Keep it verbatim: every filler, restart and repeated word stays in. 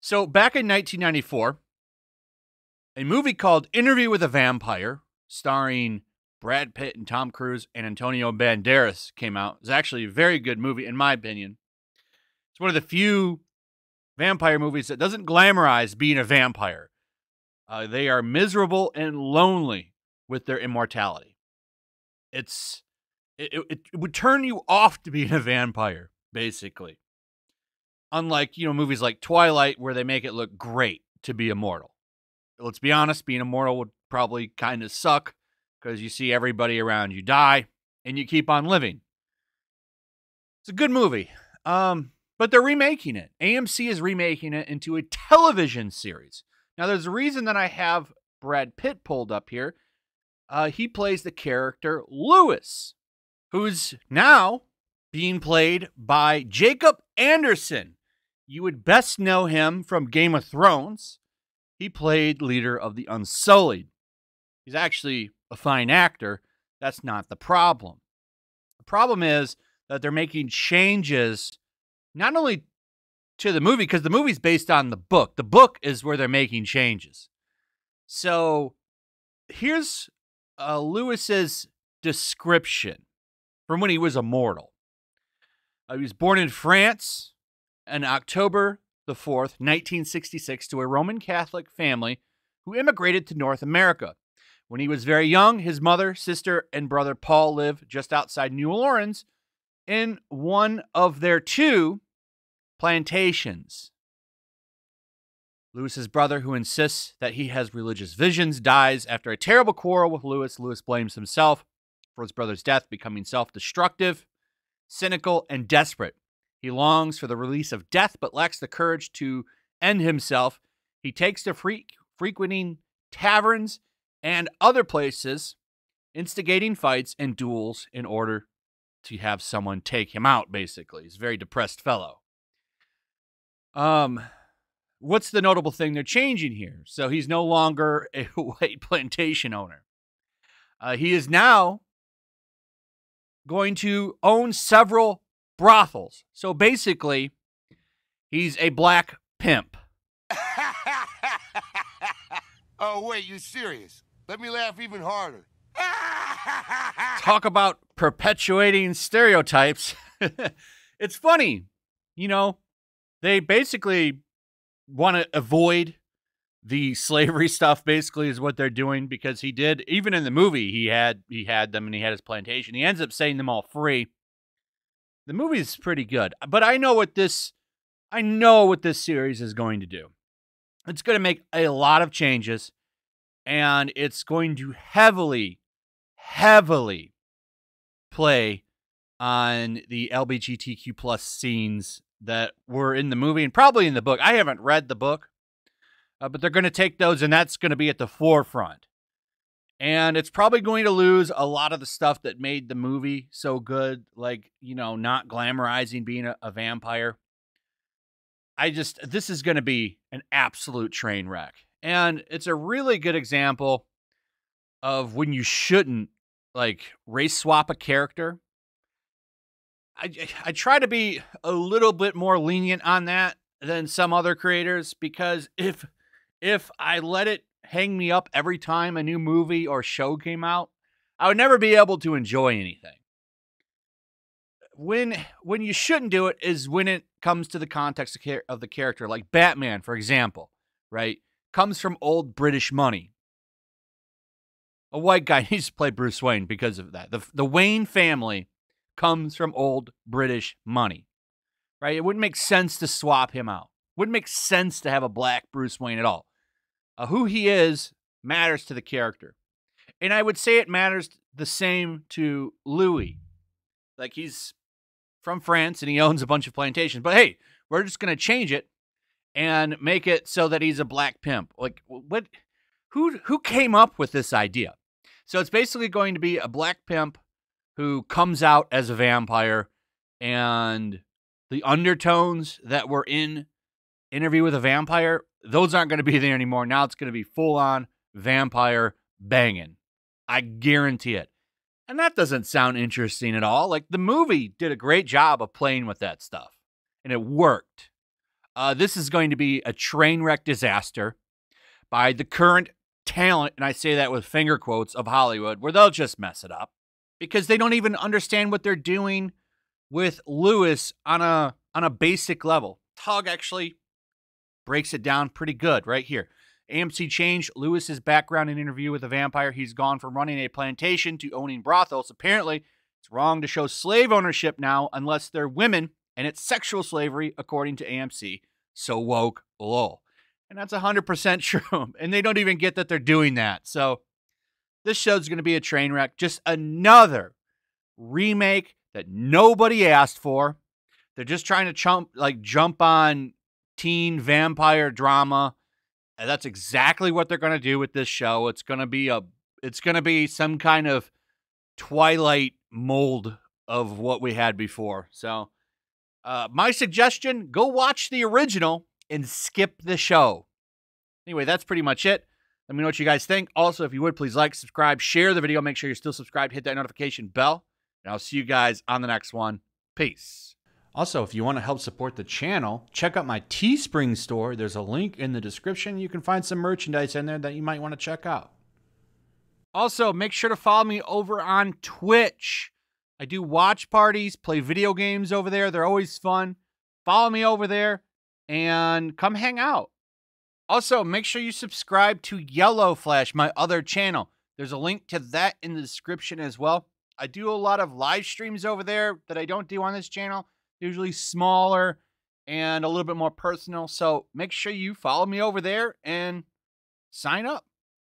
So back in nineteen ninety-four, a movie called Interview with the Vampire, starring Brad Pitt and Tom Cruise and Antonio Banderas, came out. It's actually a very good movie, in my opinion. It's one of the few vampire movies that doesn't glamorize being a vampire. Uh, they are miserable and lonely with their immortality. It's it, it, it would turn you off to being a vampire, basically. Unlike, you know, movies like Twilight, where they make it look great to be immortal. Let's be honest, being immortal would probably kind of suck because you see everybody around you die and you keep on living. It's a good movie, um, but they're remaking it. A M C is remaking it into a television series. Now, there's a reason that I have Brad Pitt pulled up here. Uh, he plays the character Lewis, who's now being played by Jacob Anderson. You would best know him from Game of Thrones. He played leader of the Unsullied. He's actually a fine actor. That's not the problem. The problem is that they're making changes not only to the movie, because the movie's based on the book. The book is where they're making changes. So here's uh, Lewis's description from when he was immortal. Uh, he was born in France on October the fourth, nineteen sixty-six, to a Roman Catholic family who immigrated to North America. When he was very young, his mother, sister, and brother Paul lived just outside New Orleans in one of their two plantations. Lewis's brother, who insists that he has religious visions, dies after a terrible quarrel with Lewis. Lewis blames himself for his brother's death, becoming self-destructive, cynical, and desperate. He longs for the release of death, but lacks the courage to end himself. He takes to fre frequenting taverns and other places, instigating fights and duels in order to have someone take him out, basically. He's a very depressed fellow. Um, what's the notable thing they're changing here? So he's no longer a white plantation owner. Uh, he is now going to own several brothels. So basically, he's a black pimp. Oh, wait, you serious? Let me laugh even harder. Talk about perpetuating stereotypes. It's funny. You know, they basically want to avoid the slavery stuff, basically, is what they're doing, because he did, even in the movie, he had he had them and he had his plantation. He ends up setting them all free. The movie is pretty good, but I know what this I know what this series is going to do. It's going to make a lot of changes, and it's going to heavily, heavily play on the L G B T Q plus scenes that were in the movie and probably in the book. I haven't read the book, uh, but they're going to take those, and that's going to be at the forefront. And it's probably going to lose a lot of the stuff that made the movie so good, like, you know, not glamorizing being a, a vampire. I just, this is going to be an absolute train wreck. And it's a really good example of when you shouldn't, like, race swap a character. I, I try to be a little bit more lenient on that than some other creators, because if, if I let it hang me up every time a new movie or show came out, I would never be able to enjoy anything. When, when you shouldn't do it is when it comes to the context of, of the character. Like Batman, for example, right? Comes from old British money. A white guy needs to play Bruce Wayne because of that. The, the Wayne family comes from old British money, right? It wouldn't make sense to swap him out. Wouldn't make sense to have a black Bruce Wayne at all. Uh, who he is matters to the character. And I would say it matters the same to Louis. Like, he's from France and he owns a bunch of plantations, but hey, we're just going to change it and make it so that he's a black pimp. Like, what, who, who came up with this idea? So it's basically going to be a black pimp who comes out as a vampire, and the undertones that were in Interview with a Vampire, those aren't going to be there anymore. Now it's going to be full on vampire banging. I guarantee it. And that doesn't sound interesting at all. Like, the movie did a great job of playing with that stuff, and it worked. Uh, this is going to be a train wreck disaster by the current talent, and I say that with finger quotes, of Hollywood, where they'll just mess it up because they don't even understand what they're doing with Lewis on a on a basic level. Tug actually breaks it down pretty good right here. A M C changed Lewis's background in Interview with the Vampire. He's gone from running a plantation to owning brothels. Apparently, it's wrong to show slave ownership now unless they're women, and it's sexual slavery, according to A M C. So woke, lol. And that's one hundred percent true, and they don't even get that they're doing that. So this show's going to be a train wreck. Just another remake that nobody asked for. They're just trying to jump, like, jump on teen vampire drama. And that's exactly what they're going to do with this show. It's going to be a, it's going to be some kind of Twilight mold of what we had before. So uh, my suggestion, go watch the original and skip the show. Anyway, that's pretty much it. Let me know what you guys think. Also, if you would, please like, subscribe, share the video. Make sure you're still subscribed. Hit that notification bell. And I'll see you guys on the next one. Peace. Also, if you want to help support the channel, check out my Teespring store. There's a link in the description. You can find some merchandise in there that you might want to check out. Also, make sure to follow me over on Twitch. I do watch parties, play video games over there. They're always fun. Follow me over there and come hang out. Also, make sure you subscribe to YellowFlash, my other channel. There's a link to that in the description as well. I do a lot of live streams over there that I don't do on this channel. Usually smaller and a little bit more personal. So make sure you follow me over there and sign up.